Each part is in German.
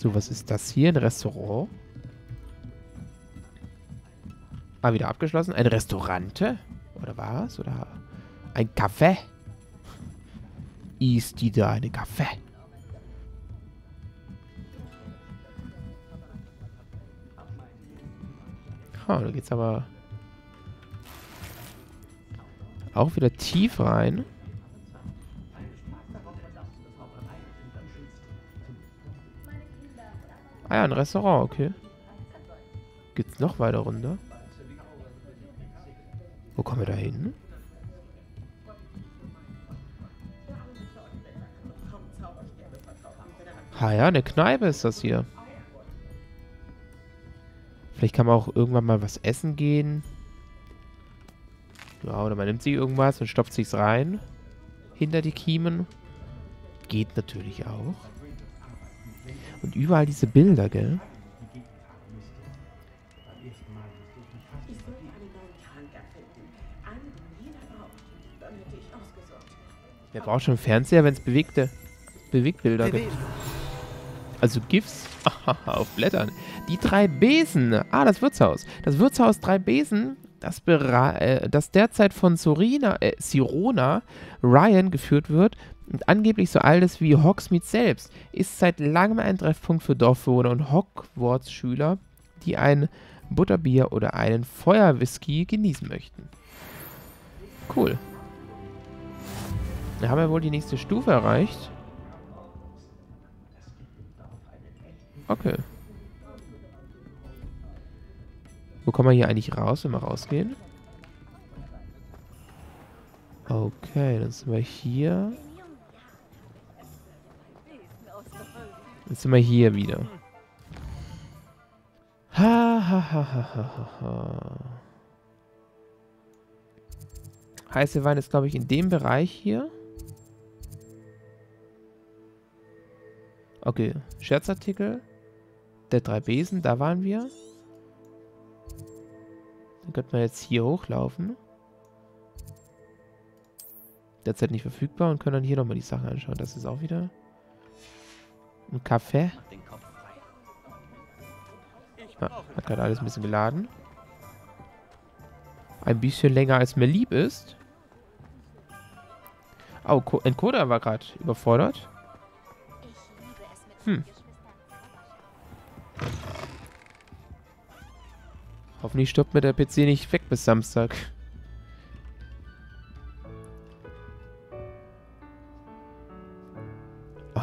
So, was ist das hier? Ein Restaurant? Ah, wieder abgeschlossen. Ein Restaurante? Oder was? Oder ein Café? Ist die da eine Café? Oh, da geht's aber auch wieder tief rein. Ah ja, ein Restaurant, okay. Geht's noch weiter runter? Wo kommen wir da hin? Ah ja, eine Kneipe ist das hier. Vielleicht kann man auch irgendwann mal was essen gehen. Ja, oder man nimmt sich irgendwas und stopft sich's rein. Hinter die Kiemen. Geht natürlich auch. Und überall diese Bilder, gell? Wer braucht schon einen Fernseher, wenn es Bewegtbilder gibt? Also GIFs auf Blättern. Die drei Besen. Ah, das Wirtshaus. Das Wirtshaus Drei Besen, das derzeit von Sirona Ryan geführt wird und angeblich so alt ist wie Hogsmeade selbst, ist seit langem ein Treffpunkt für Dorfbewohner und Hogwarts-Schüler, die ein Butterbier oder einen Feuerwhisky genießen möchten. Cool. Da haben wir wohl die nächste Stufe erreicht. Okay. Wo kommen wir hier eigentlich raus, wenn wir rausgehen? Okay, dann sind wir hier. Jetzt sind wir hier wieder. Ha, ha, ha, ha, ha, ha. Heiße Wein ist, glaube ich, in dem Bereich hier. Okay, Scherzartikel. Der drei Besen, da waren wir. Dann könnten wir jetzt hier hochlaufen. Derzeit nicht verfügbar und können dann hier nochmal die Sachen anschauen. Das ist auch wieder ein Café. Ah, hat gerade alles ein bisschen geladen. Ein bisschen länger, als mir lieb ist. Oh, Encoder war gerade überfordert. Hm. Hoffentlich stoppt mir der PC nicht weg bis Samstag. Oh,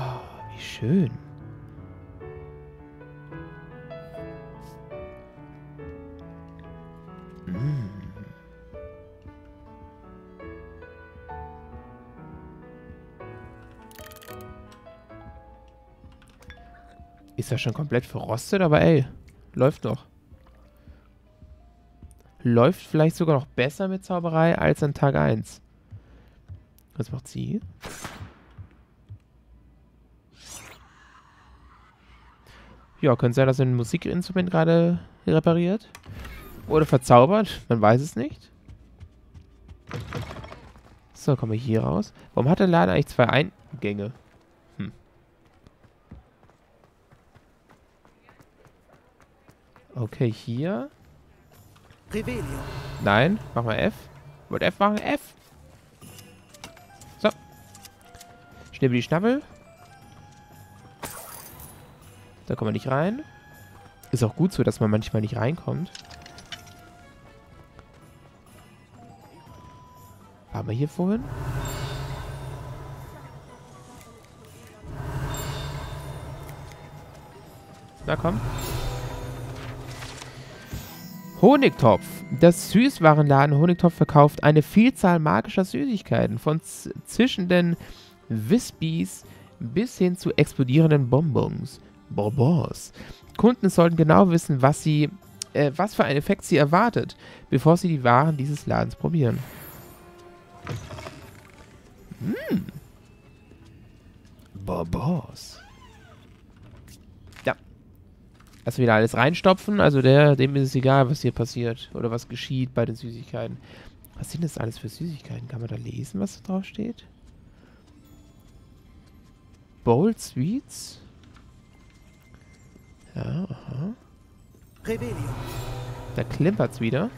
wie schön. Mm. Ist ja schon komplett verrostet, aber ey, läuft noch. Läuft vielleicht sogar noch besser mit Zauberei als an Tag 1. Was macht sie? Ja, könnte sein, dass ein Musikinstrument gerade repariert. Oder verzaubert. Man weiß es nicht. So, kommen wir hier raus. Warum hat der Laden eigentlich zwei Eingänge? Hm. Okay, hier. Revelio. Nein, mach mal F. Wollt F machen? F! So. Schnibbel die Schnabbel. Da kommen wir nicht rein. Ist auch gut so, dass man manchmal nicht reinkommt. Waren wir hier vorhin? Na komm. Honigtopf. Das Süßwarenladen Honigtopf verkauft eine Vielzahl magischer Süßigkeiten, von zischenden Wispies bis hin zu explodierenden Bonbons. Kunden sollten genau wissen, was für einen Effekt sie erwartet, bevor sie die Waren dieses Ladens probieren. Hm. Bonbons. Also wieder alles reinstopfen, also dem ist es egal, was hier passiert oder was geschieht bei den Süßigkeiten. Was sind das alles für Süßigkeiten? Kann man da lesen, was da drauf steht? Bold Sweets? Ja, aha. Revelio. Da klimpert's wieder.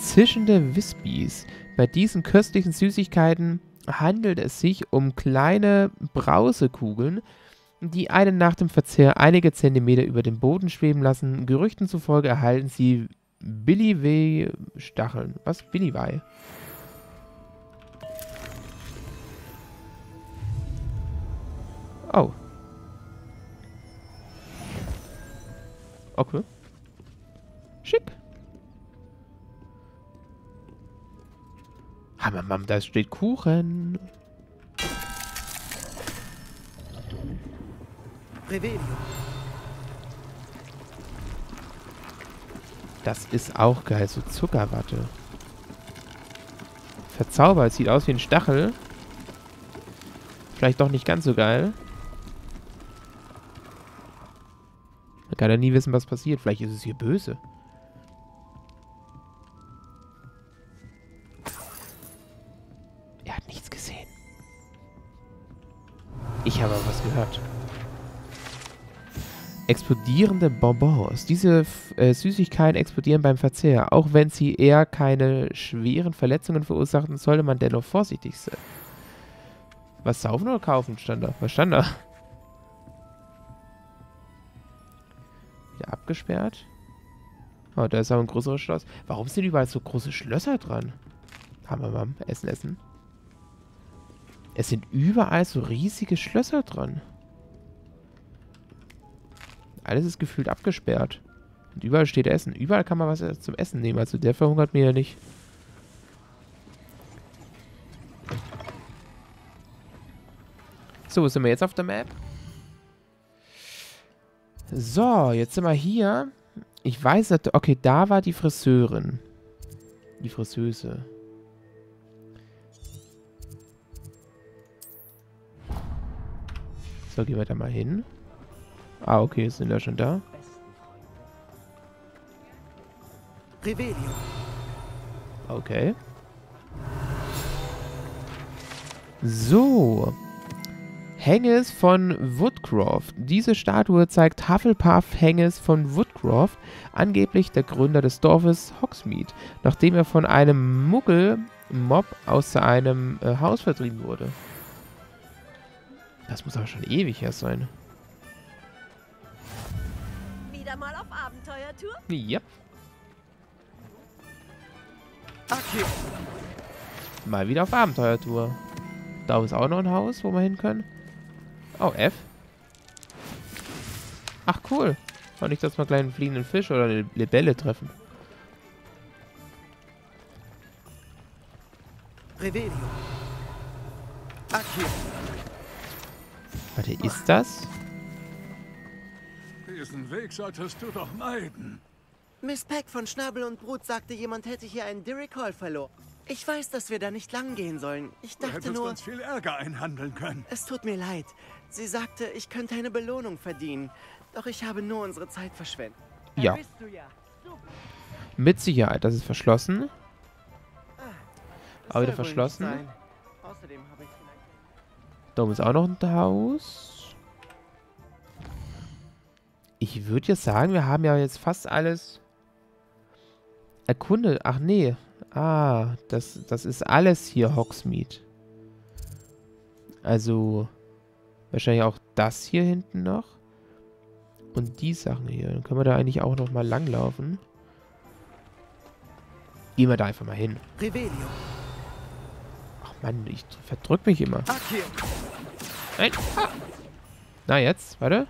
Zischende Wispies. Bei diesen köstlichen Süßigkeiten handelt es sich um kleine Brausekugeln, die einen nach dem Verzehr einige Zentimeter über den Boden schweben lassen. Gerüchten zufolge erhalten sie Billiwei-Stacheln. Was? Billiwei? Oh. Okay. Schick. Hammermam, da steht Kuchen. Das ist auch geil, so Zuckerwatte. Verzaubert, sieht aus wie ein Stachel. Vielleicht doch nicht ganz so geil. Man kann ja nie wissen, was passiert. Vielleicht ist es hier böse. Er hat nichts gesehen. Ich habe aber was gehört. Explodierende Bonbons. Diese Süßigkeiten explodieren beim Verzehr. Auch wenn sie eher keine schweren Verletzungen verursachten, sollte man dennoch vorsichtig sein. Was, saufen oder kaufen? Stand da. Was stand da? Wieder abgesperrt. Oh, da ist aber ein größeres Schloss. Warum sind überall so große Schlösser dran? Hammermam. Essen, essen. Es sind überall so riesige Schlösser dran. Alles ist gefühlt abgesperrt. Und überall steht Essen. Überall kann man was zum Essen nehmen. Also der verhungert mir ja nicht. So, sind wir jetzt auf der Map? So, jetzt sind wir hier. Ich weiß nicht... Okay, da war die Friseurin. Die Friseuse. So, gehen wir da mal hin. Ah, okay, sind wir schon da. Revelio. Okay. So. Henges von Woodcroft. Diese Statue zeigt Hufflepuff Henges von Woodcroft, angeblich der Gründer des Dorfes Hogsmeade, nachdem er von einem Muggel-Mob aus seinem Haus vertrieben wurde. Das muss aber schon ewig her sein. Mal auf Abenteuertour? Ja. Yep. Okay. Mal wieder auf Abenteuertour. Da ist auch noch ein Haus, wo wir hin können. Oh, F. Ach, cool. War nicht, dass wir einen kleinen fliegenden Fisch oder eine Libelle treffen. Revelio. Okay. Warte, ist das? Diesen Weg solltest du doch meiden. Miss Peck von Schnabel und Brut sagte, jemand hätte hier einen Derickall verloren. Ich weiß, dass wir da nicht lang gehen sollen. Ich dachte nur... Du hättest uns viel Ärger einhandeln können. Es tut mir leid. Sie sagte, ich könnte eine Belohnung verdienen. Doch ich habe nur unsere Zeit verschwendet. Ja. Mit Sicherheit. Das ist verschlossen. Aber wieder verschlossen. Außerdem habe ich vielleicht... Da oben ist auch noch ein Haus. Ich würde jetzt sagen, wir haben ja jetzt fast alles erkundet. Ach nee. Ah, das ist alles hier Hogsmeade. Also wahrscheinlich auch das hier hinten noch. Und die Sachen hier. Dann können wir da eigentlich auch nochmal langlaufen. Gehen wir da einfach mal hin. Ach Mann, ich verdrück mich immer. Nein. Ah. Na jetzt, warte.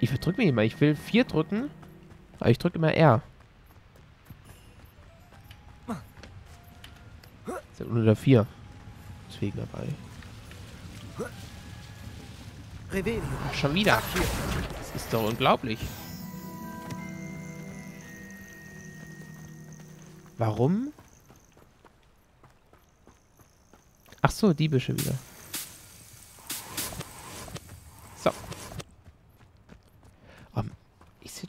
Ich verdrücke mich immer. Ich will 4 drücken, aber ich drücke immer R. Sind nur da 4. Deswegen dabei. Ach, schon wieder. Das ist doch unglaublich. Warum? Ach so, die Büsche wieder.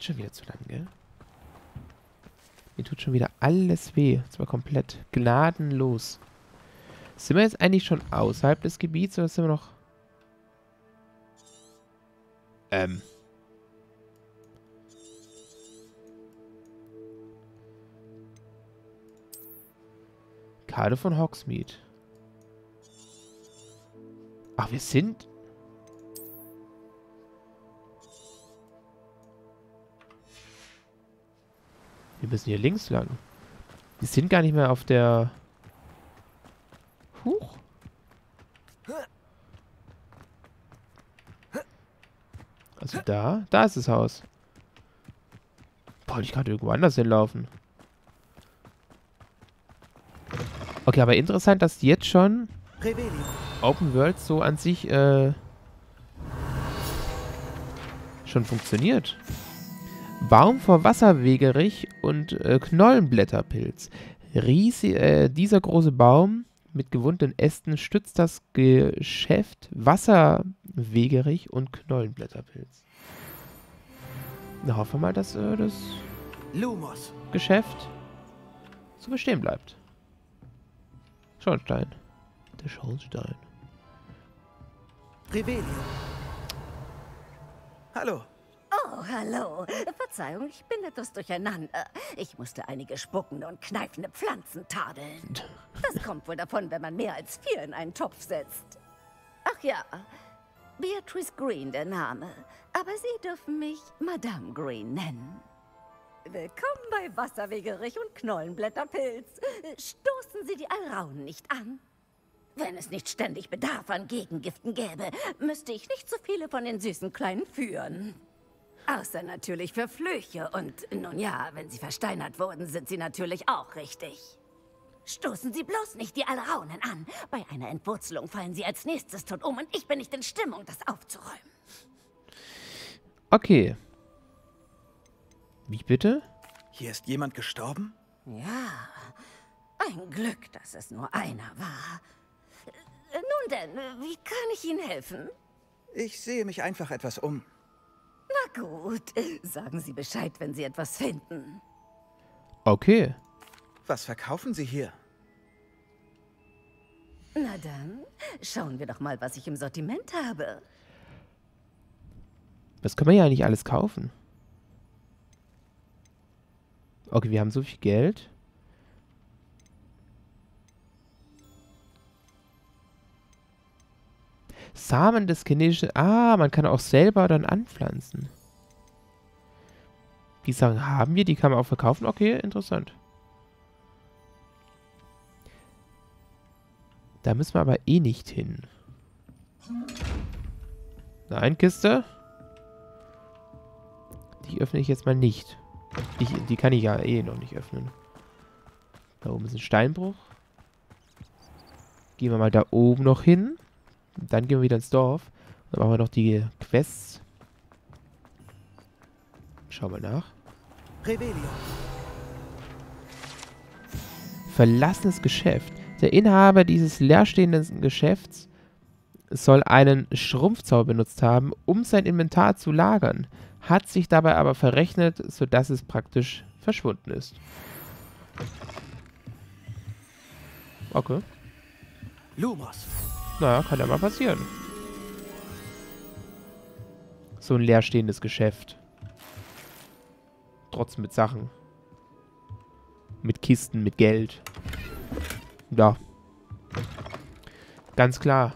Schon wieder zu lang, gell? Mir tut schon wieder alles weh. Zwar komplett gnadenlos. Sind wir jetzt eigentlich schon außerhalb des Gebiets oder sind wir noch... Karte von Hogsmeade. Ach, wir sind... Wir müssen hier links lang. Wir sind gar nicht mehr auf der... Huch. Also da? Da ist das Haus. Wollte ich gerade irgendwo anders hinlaufen. Okay, aber interessant, dass die jetzt schon Open World so an sich schon funktioniert. Baum vor Wasserwegerich und Knollenblätterpilz. Dieser große Baum mit gewundenen Ästen stützt das Geschäft Wasserwegerich und Knollenblätterpilz. Na, hoffen wir mal, dass das Lumos Geschäft so bestehen bleibt. Schornstein. Der Schornstein. Revelio. Hallo. Oh, hallo. Verzeihung, ich bin etwas durcheinander. Ich musste einige spuckende und kneifende Pflanzen tadeln. Das kommt wohl davon, wenn man mehr als 4 in einen Topf setzt. Ach ja, Beatrice Green der Name. Aber Sie dürfen mich Madame Green nennen. Willkommen bei Wasserwegerich und Knollenblätterpilz. Stoßen Sie die Alraunen nicht an. Wenn es nicht ständig Bedarf an Gegengiften gäbe, müsste ich nicht so viele von den süßen Kleinen führen. Außer natürlich für Flöche und, nun ja, wenn sie versteinert wurden, sind sie natürlich auch richtig. Stoßen Sie bloß nicht die Alraunen an. Bei einer Entwurzelung fallen sie als nächstes tot um und ich bin nicht in Stimmung, das aufzuräumen. Okay. Wie bitte? Hier ist jemand gestorben? Ja, ein Glück, dass es nur einer war. Nun denn, wie kann ich Ihnen helfen? Ich sehe mich einfach etwas um. Na gut, sagen Sie Bescheid, wenn Sie etwas finden. Okay. Was verkaufen Sie hier? Na dann, schauen wir doch mal, was ich im Sortiment habe. Was können wir ja nicht alles kaufen? Okay, wir haben so viel Geld. Samen des chinesischen... Ah, man kann auch selber dann anpflanzen. Die Sachen haben wir, die kann man auch verkaufen. Okay, interessant. Da müssen wir aber eh nicht hin. Nein, Kiste. Die öffne ich jetzt mal nicht. Die kann ich ja eh noch nicht öffnen. Da oben ist ein Steinbruch. Gehen wir mal da oben noch hin. Dann gehen wir wieder ins Dorf. Dann machen wir noch die Quests. Schauen wir nach. Revelio. Verlassenes Geschäft. Der Inhaber dieses leerstehenden Geschäfts soll einen Schrumpfzauber benutzt haben, um sein Inventar zu lagern. Hat sich dabei aber verrechnet, sodass es praktisch verschwunden ist. Okay. Lumos. Naja, kann ja mal passieren. So ein leerstehendes Geschäft. Trotzdem mit Sachen. Mit Kisten, mit Geld. Ja. Ganz klar.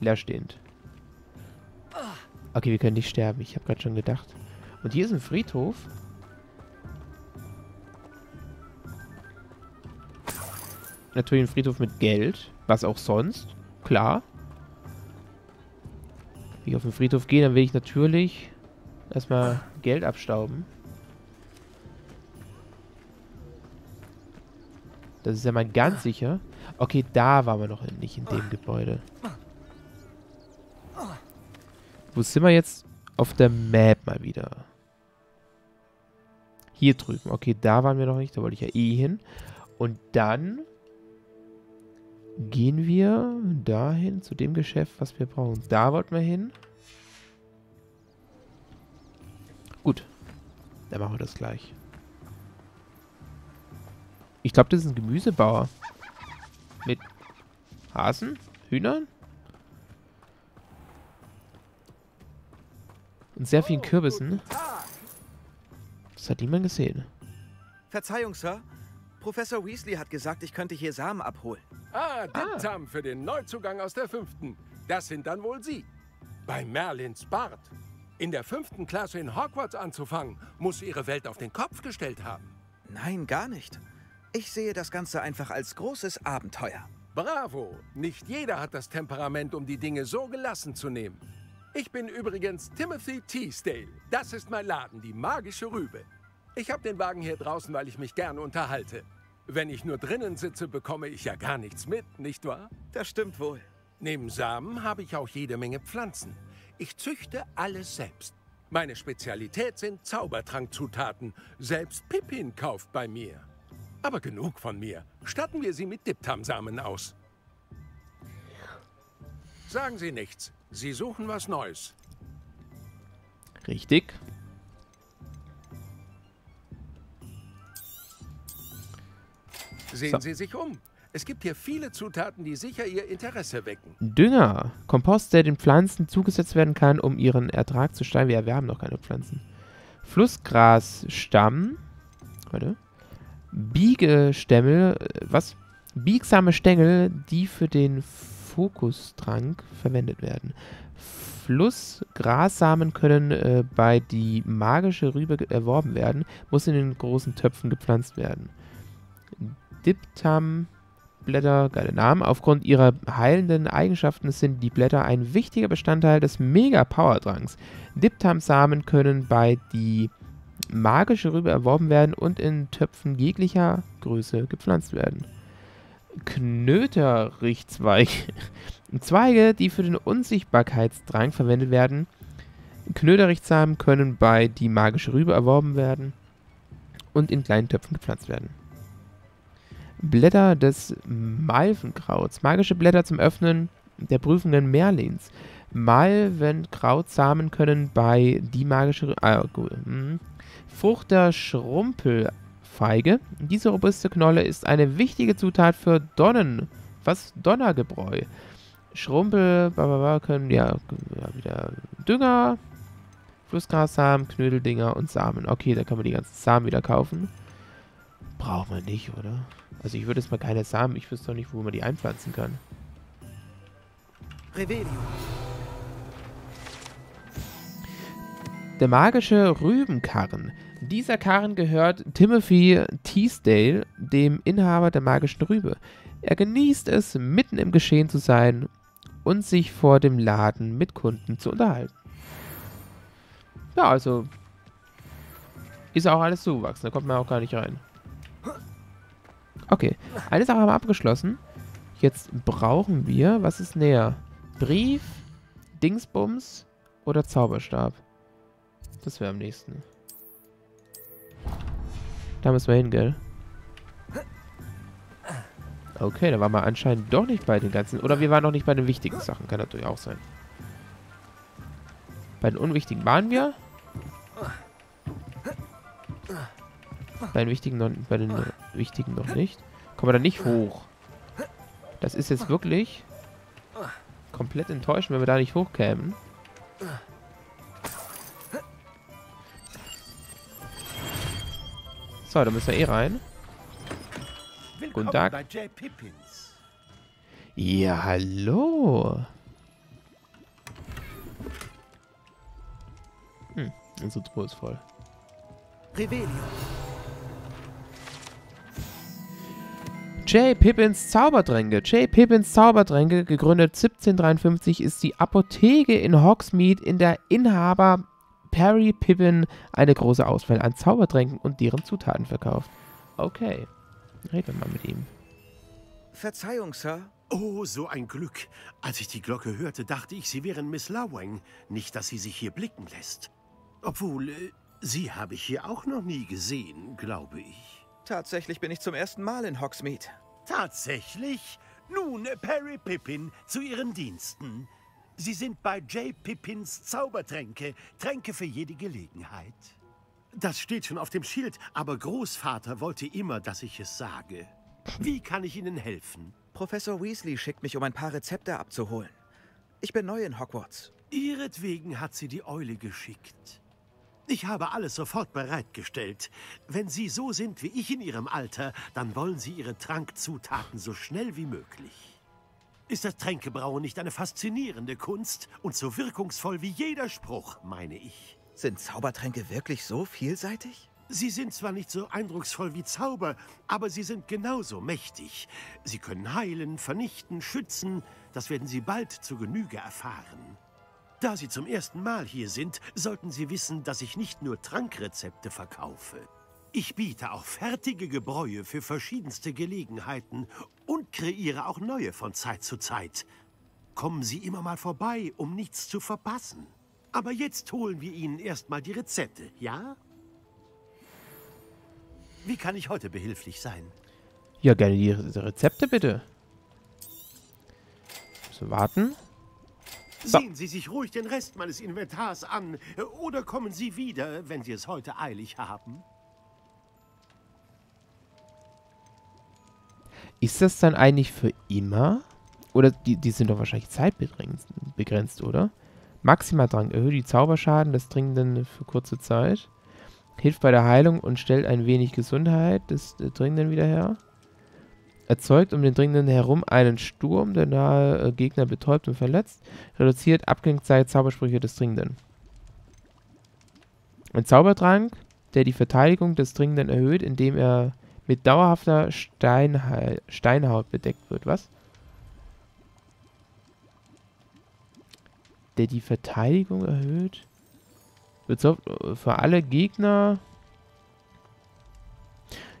Leerstehend. Okay, wir können nicht sterben. Ich habe gerade schon gedacht. Und hier ist ein Friedhof. Natürlich ein Friedhof mit Geld. Was auch sonst. Klar. Wenn ich auf den Friedhof gehe, dann will ich natürlich erstmal Geld abstauben. Das ist ja mal ganz sicher. Okay, da waren wir noch nicht in dem Gebäude. Wo sind wir jetzt auf der Map mal wieder? Hier drüben. Okay, da waren wir noch nicht. Da wollte ich ja eh hin. Und dann gehen wir dahin zu dem Geschäft, was wir brauchen. Da wollten wir hin. Gut. Dann machen wir das gleich. Ich glaube, das ist ein Gemüsebauer. Mit Hasen? Hühnern? Und sehr vielen Kürbissen. Das hat niemand gesehen. Verzeihung, Sir. Professor Weasley hat gesagt, ich könnte hier Samen abholen. Ah, Dimsam für den Neuzugang aus der 5. Das sind dann wohl Sie. Bei Merlins Bart. In der 5. Klasse in Hogwarts anzufangen, muss Ihre Welt auf den Kopf gestellt haben. Nein, gar nicht. Ich sehe das Ganze einfach als großes Abenteuer. Bravo! Nicht jeder hat das Temperament, um die Dinge so gelassen zu nehmen. Ich bin übrigens Timothy Teasdale. Das ist mein Laden, die magische Rübe. Ich habe den Wagen hier draußen, weil ich mich gern unterhalte. Wenn ich nur drinnen sitze, bekomme ich ja gar nichts mit, nicht wahr? Das stimmt wohl. Neben Samen habe ich auch jede Menge Pflanzen. Ich züchte alles selbst. Meine Spezialität sind Zaubertrankzutaten. Selbst Pippin kauft bei mir. Aber genug von mir. Statten wir sie mit Diptamsamen aus. Sagen Sie nichts. Sie suchen was Neues. Richtig. Sehen Sie sich um. Es gibt hier viele Zutaten, die sicher Ihr Interesse wecken. Dünger. Kompost, der den Pflanzen zugesetzt werden kann, um ihren Ertrag zu steigern. Ja, wir haben noch keine Pflanzen. Flussgrasstamm. Warte. Biegestämmel. Was? Biegsame Stängel, die für den Fokustrank verwendet werden. Flussgrassamen können bei die magische Rübe erworben werden. Muss in den großen Töpfen gepflanzt werden. Diptam-Blätter, geile Namen. Aufgrund ihrer heilenden Eigenschaften sind die Blätter ein wichtiger Bestandteil des Mega-Power-Tranks. Diptam-Samen können bei die magische Rübe erworben werden und in Töpfen jeglicher Größe gepflanzt werden. Knöterichzweige. Zweige, die für den Unsichtbarkeitsdrang verwendet werden. Knöterichsamen können bei die magische Rübe erworben werden und in kleinen Töpfen gepflanzt werden. Blätter des Malvenkrauts. Magische Blätter zum Öffnen der prüfenden Merlins. Malvenkrautsamen können bei die magische... Frucht der Schrumpelfeige. Diese robuste Knolle ist eine wichtige Zutat für Donnergebräu. Schrumpel... können... Ja, wieder Dünger, Flussgrassamen, Knödeldinger und Samen. Okay, da kann man die ganzen Samen wieder kaufen. Braucht man nicht, oder? Also ich würde jetzt mal keine Samen, ich wüsste doch nicht, wo man die einpflanzen kann. Revelio. Der magische Rübenkarren. Dieser Karren gehört Timothy Teasdale, dem Inhaber der magischen Rübe. Er genießt es, mitten im Geschehen zu sein und sich vor dem Laden mit Kunden zu unterhalten. Ja, also ist auch alles zugewachsen, da kommt man auch gar nicht rein. Okay, eine Sache haben wir abgeschlossen. Jetzt brauchen wir, was ist näher? Brief, Dingsbums oder Zauberstab? Das wäre am nächsten. Da müssen wir hin, gell? Okay, da waren wir anscheinend doch nicht bei den ganzen... Oder wir waren noch nicht bei den wichtigen Sachen, kann natürlich auch sein. Bei den unwichtigen waren wir. Bei den wichtigen noch nicht. Kommen wir da nicht hoch. Das ist jetzt wirklich komplett enttäuschend, wenn wir da nicht hochkämen. So, da müssen wir rein. Guten Tag. Ja, hallo. Unsere Truhe ist voll. Revelio. J. Pippins Zaubertränke. J. Pippins Zaubertränke, gegründet 1753, ist die Apotheke in Hogsmeade, in der Inhaber Perry Pippin eine große Auswahl an Zaubertränken und deren Zutaten verkauft. Okay, reden wir mal mit ihm. Verzeihung, Sir. Oh, so ein Glück. Als ich die Glocke hörte, dachte ich, Sie wären Miss Lawang. Nicht, dass sie sich hier blicken lässt. Obwohl, Sie habe ich hier auch noch nie gesehen, glaube ich. Tatsächlich bin ich zum ersten Mal in Hogsmeade. Tatsächlich? Nun, Perry Pippin, zu Ihren Diensten. Sie sind bei J. Pippins Zaubertränke, Tränke für jede Gelegenheit. Das steht schon auf dem Schild, aber Großvater wollte immer, dass ich es sage. Wie kann ich Ihnen helfen? Professor Weasley schickt mich, um ein paar Rezepte abzuholen. Ich bin neu in Hogwarts. Ihretwegen hat sie die Eule geschickt. Ich habe alles sofort bereitgestellt. Wenn Sie so sind wie ich in Ihrem Alter, dann wollen Sie Ihre Trankzutaten so schnell wie möglich. Ist das Tränkebrauen nicht eine faszinierende Kunst und so wirkungsvoll wie jeder Spruch, meine ich? Sind Zaubertränke wirklich so vielseitig? Sie sind zwar nicht so eindrucksvoll wie Zauber, aber sie sind genauso mächtig. Sie können heilen, vernichten, schützen. Das werden Sie bald zu Genüge erfahren. Da Sie zum ersten Mal hier sind, sollten Sie wissen, dass ich nicht nur Trankrezepte verkaufe. Ich biete auch fertige Gebräue für verschiedenste Gelegenheiten und kreiere auch neue von Zeit zu Zeit. Kommen Sie immer mal vorbei, um nichts zu verpassen. Aber jetzt holen wir Ihnen erstmal die Rezepte, ja? Wie kann ich heute behilflich sein? Ja, gerne die Rezepte, bitte. So, warten. So. Sehen Sie sich ruhig den Rest meines Inventars an. Oder kommen Sie wieder, wenn Sie es heute eilig haben. Ist das dann eigentlich für immer? Oder die sind doch wahrscheinlich zeitbegrenzt, oder? Maximaldrang erhöht die Zauberschaden des Trinkenden für kurze Zeit. Hilft bei der Heilung und stellt ein wenig Gesundheit des Trinkenden wieder her. Erzeugt um den Trinkenden herum einen Sturm, der nahe Gegner betäubt und verletzt. Reduziert Abklingzeit Zaubersprüche des Trinkenden. Ein Zaubertrank, der die Verteidigung des Trinkenden erhöht, indem er mit dauerhafter Steinhaut bedeckt wird. Was? Der die Verteidigung erhöht? Für alle Gegner.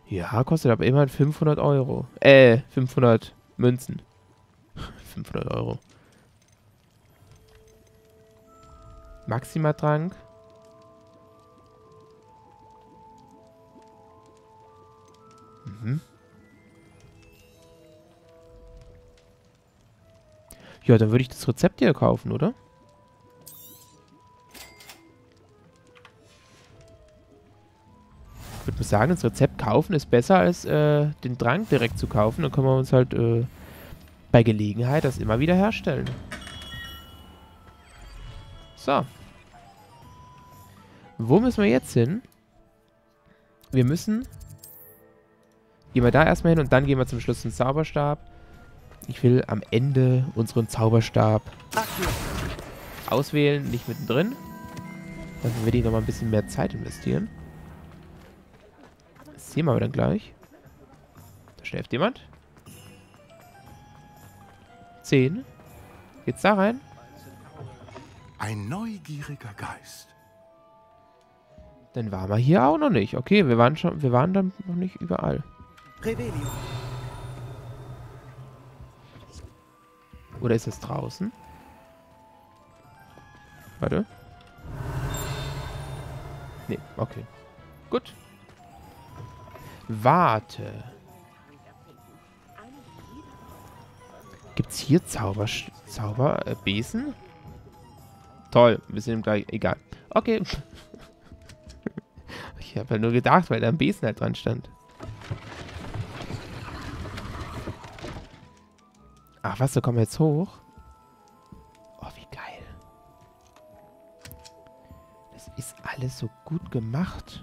Ja, kostet aber immerhin 500 €. 500 Münzen. 500 €. Maximaltrank. Mhm. Ja, dann würde ich das Rezept hier kaufen, oder? Ich würde sagen, das Rezept kaufen ist besser als den Trank direkt zu kaufen. Dann können wir uns halt bei Gelegenheit das immer wieder herstellen. So. Wo müssen wir jetzt hin? Wir müssen... Gehen wir da erstmal hin und dann gehen wir zum Schluss zum Zauberstab. Ich will am Ende unseren Zauberstab auswählen, nicht mittendrin. Dann will ich nochmal ein bisschen mehr Zeit investieren. Das sehen wir dann gleich. Da schläft jemand. 10. Geht's da rein? Ein neugieriger Geist. Dann waren wir hier auch noch nicht. Okay, wir waren dann noch nicht überall. Revelio. Oder ist das draußen? Warte. Nee, okay. Gut. Warte. Gibt's hier Zauberbesen? Toll, wir sind gleich. Egal. Okay. Ich habe halt nur gedacht, weil da ein Besen halt dran stand. Ach was, da kommen wir jetzt hoch. Oh, wie geil. Das ist alles so gut gemacht.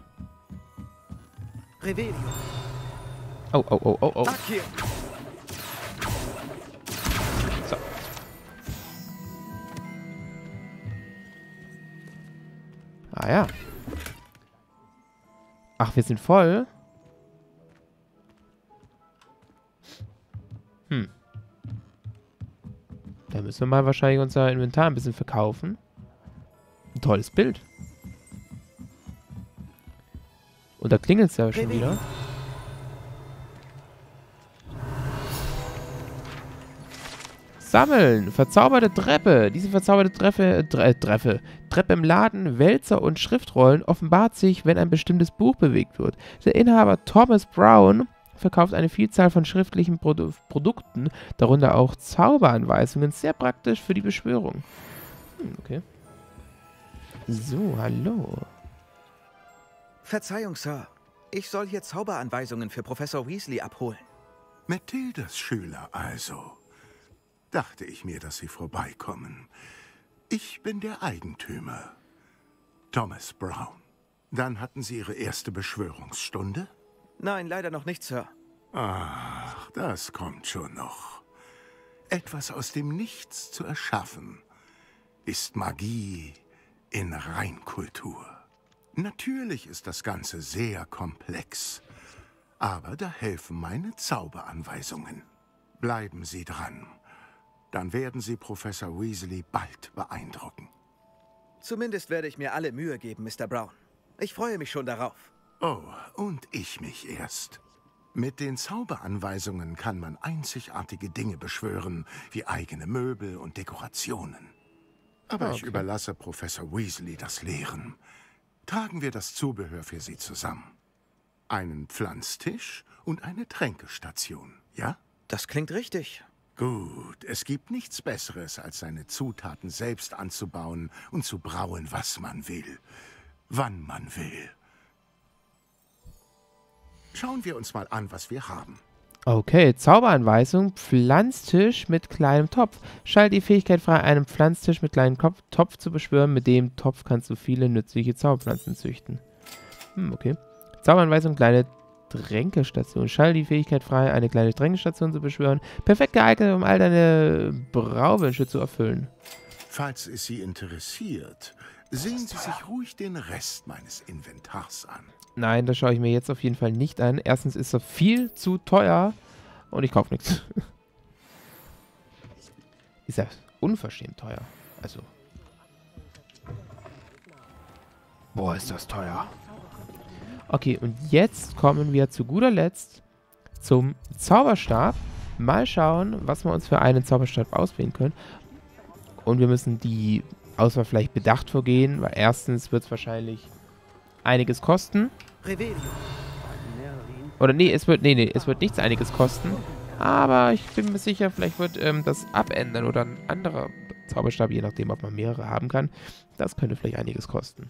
Oh, oh, oh, oh, oh. So. Ah ja. Ach, wir sind voll. Hm. Da müssen wir mal wahrscheinlich unser Inventar ein bisschen verkaufen. Ein tolles Bild. Und da klingelt es ja schon wieder. Sammeln. Verzauberte Treppe. Diese verzauberte Treppe im Laden, Wälzer und Schriftrollen offenbart sich, wenn ein bestimmtes Buch bewegt wird. Der Inhaber Thomas Brown verkauft eine Vielzahl von schriftlichen Produkten, darunter auch Zauberanweisungen. Sehr praktisch für die Beschwörung. Hm, okay. So, hallo. Verzeihung, Sir. Ich soll hier Zauberanweisungen für Professor Weasley abholen. Mathildas Schüler also. Dachte ich mir, dass Sie vorbeikommen. Ich bin der Eigentümer. Thomas Brown. Dann hatten Sie Ihre erste Beschwörungsstunde? Nein, leider noch nicht, Sir. Ach, das kommt schon noch. Etwas aus dem Nichts zu erschaffen, ist Magie in Reinkultur. Natürlich ist das Ganze sehr komplex, aber da helfen meine Zauberanweisungen. Bleiben Sie dran, dann werden Sie Professor Weasley bald beeindrucken. Zumindest werde ich mir alle Mühe geben, Mr. Brown. Ich freue mich schon darauf. Oh, und ich mich erst. Mit den Zauberanweisungen kann man einzigartige Dinge beschwören, wie eigene Möbel und Dekorationen. Aber ich überlasse Professor Weasley das Lehren. Tragen wir das Zubehör für Sie zusammen. Einen Pflanztisch und eine Tränkestation, ja? Das klingt richtig. Gut, es gibt nichts Besseres, als seine Zutaten selbst anzubauen und zu brauen, was man will, wann man will. Schauen wir uns mal an, was wir haben. Okay, Zauberanweisung, Pflanztisch mit kleinem Topf. Schalte die Fähigkeit frei, einen Pflanztisch mit kleinem Topf zu beschwören. Mit dem Topf kannst du viele nützliche Zauberpflanzen züchten. Hm, okay. Zauberanweisung, kleine Tränkestation. Schalte die Fähigkeit frei, eine kleine Tränkestation zu beschwören. Perfekt geeignet, um all deine Brauwünsche zu erfüllen. Falls es Sie interessiert, sehen Sie sich ruhig den Rest meines Inventars an. Nein, das schaue ich mir jetzt auf jeden Fall nicht an. Erstens ist er viel zu teuer und ich kaufe nichts. Ist ja unverschämt teuer. Also. Boah, ist das teuer. Okay, und jetzt kommen wir zu guter Letzt zum Zauberstab. Mal schauen, was wir uns für einen Zauberstab auswählen können. Und wir müssen die Auswahl vielleicht bedacht vorgehen, weil erstens wird es wahrscheinlich einiges kosten. Oder nee, es wird nichts einiges kosten. Aber ich bin mir sicher, vielleicht wird das abändern oder ein anderer Zauberstab, je nachdem, ob man mehrere haben kann. Das könnte vielleicht einiges kosten.